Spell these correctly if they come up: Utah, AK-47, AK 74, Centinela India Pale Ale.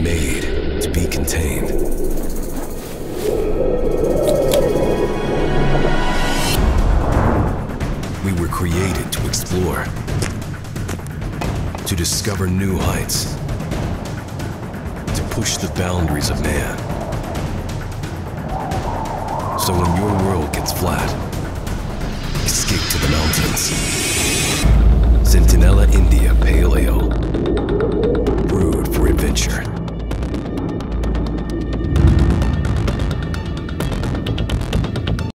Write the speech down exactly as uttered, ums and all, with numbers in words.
made to be contained. We were created to explore, to discover new heights, to push the boundaries of man. So when your world gets flat, escape to the mountains. Centinela India Pale Ale.